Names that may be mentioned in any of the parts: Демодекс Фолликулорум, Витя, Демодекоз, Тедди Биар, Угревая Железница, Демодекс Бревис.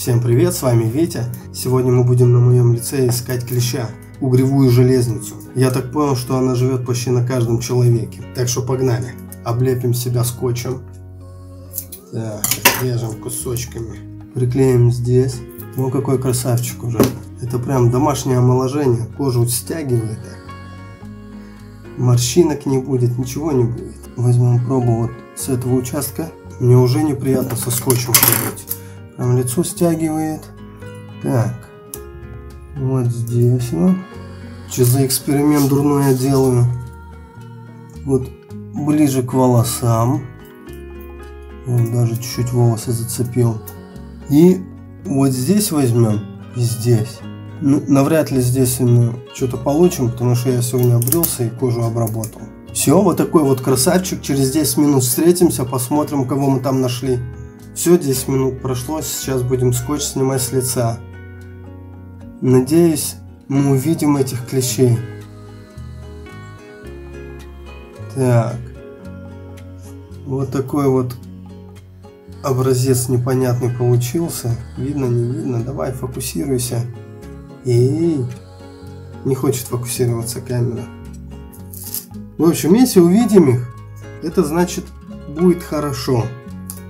Всем привет, с вами Витя. Сегодня мы будем на моем лице искать клеща, угревую железницу. Я так понял, что она живет почти на каждом человеке. Так что погнали. Облепим себя скотчем. Так, режем кусочками. Приклеим здесь. Ну какой красавчик уже. Это прям домашнее омоложение. Кожу стягивает. Морщинок не будет, ничего не будет. Возьмем пробу вот с этого участка. Мне уже неприятно со скотчем ходить. Прям лицо стягивает. Так. Вот здесь вот. Что за эксперимент дурной я делаю? Вот ближе к волосам. Вот даже чуть-чуть волосы зацепил. И вот здесь возьмем. И здесь. Ну, навряд ли здесь мы что-то получим, потому что я сегодня обрился и кожу обработал. Все, вот такой вот красавчик. Через 10 минут встретимся, посмотрим, кого мы там нашли. Все, 10 минут прошло, сейчас будем скотч снимать с лица. Надеюсь, мы увидим этих клещей. Так. Вот такой вот образец непонятный получился. Видно, не видно? Давай, фокусируйся. Эй, не хочет фокусироваться камера. В общем, если увидим их, это значит будет хорошо.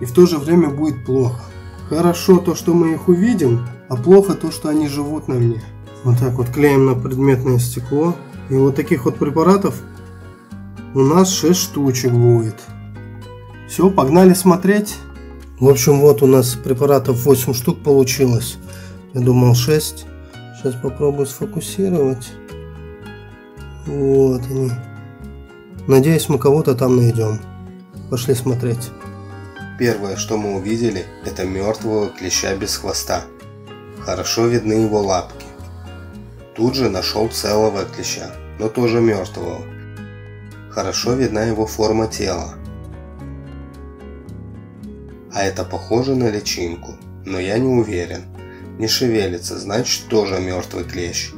И в то же время будет плохо. Хорошо то, что мы их увидим, а плохо то, что они живут на мне. Вот так вот клеим на предметное стекло. И вот таких вот препаратов у нас 6 штучек будет. Все, погнали смотреть. В общем, вот у нас препаратов 8 штук получилось. Я думал 6. Сейчас попробую сфокусировать. Вот они. Надеюсь, мы кого-то там найдем. Пошли смотреть. Первое, что мы увидели, это мертвого клеща без хвоста. Хорошо видны его лапки. Тут же нашел целого клеща, но тоже мертвого. Хорошо видна его форма тела. А это похоже на личинку, но я не уверен. Не шевелится, значит тоже мертвый клещ.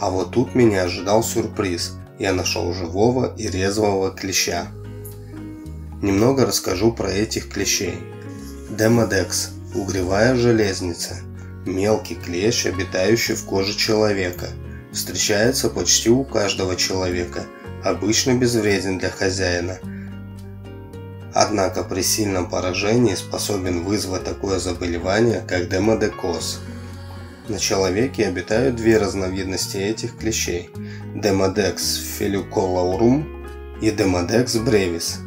А вот тут меня ожидал сюрприз. Я нашел живого и резвого клеща. Немного расскажу про этих клещей. Демодекс – угревая железница. Мелкий клещ, обитающий в коже человека. Встречается почти у каждого человека. Обычно безвреден для хозяина. Однако при сильном поражении способен вызвать такое заболевание, как демодекоз. На человеке обитают две разновидности этих клещей – Демодекс Фолликулорум и Демодекс Бревис.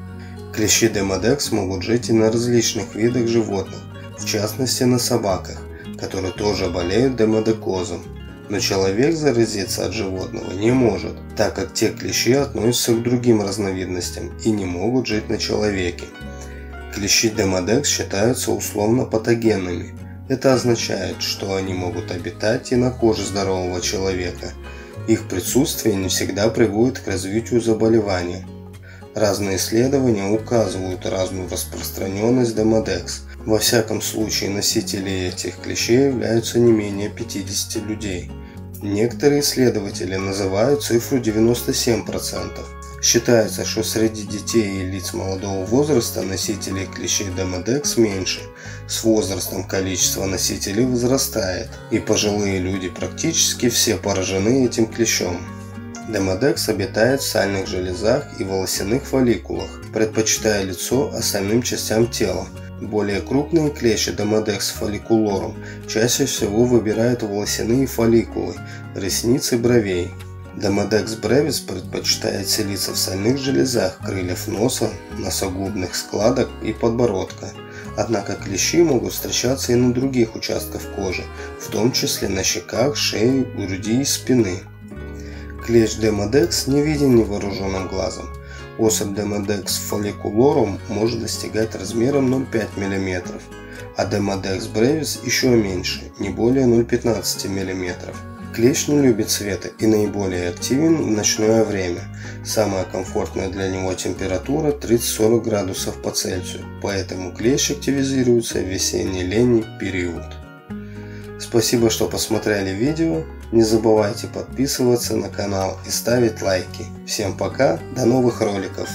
Клещи Демодекс могут жить и на различных видах животных, в частности на собаках, которые тоже болеют демодекозом. Но человек заразиться от животного не может, так как те клещи относятся к другим разновидностям и не могут жить на человеке. Клещи Демодекс считаются условно патогенными. Это означает, что они могут обитать и на коже здорового человека. Их присутствие не всегда приводит к развитию заболевания. Разные исследования указывают разную распространенность Демодекс. Во всяком случае, носители этих клещей являются не менее 50 людей. Некоторые исследователи называют цифру 97%. Считается, что среди детей и лиц молодого возраста носителей клещей Демодекс меньше. С возрастом количество носителей возрастает, и пожилые люди практически все поражены этим клещом. Демодекс обитает в сальных железах и волосяных фолликулах, предпочитая лицо остальным частям тела. Более крупные клещи Демодекс Фолликулорум чаще всего выбирают волосяные фолликулы, ресницы, бровей. Демодекс Бревис предпочитает селиться в сальных железах крыльев носа, носогубных складок и подбородка. Однако клещи могут встречаться и на других участках кожи, в том числе на щеках, шее, груди и спины. Клещ Демодекс не виден невооруженным глазом. Особь Демодекс Фолликулорум может достигать размером 0,5 мм, а Демодекс Бревис еще меньше, не более 0,15 мм. Клещ не любит света и наиболее активен в ночное время. Самая комфортная для него температура 30-40 градусов по Цельсию, поэтому клещ активизируется в весенне-летний период. Спасибо, что посмотрели видео. Не забывайте подписываться на канал и ставить лайки. Всем пока, до новых роликов!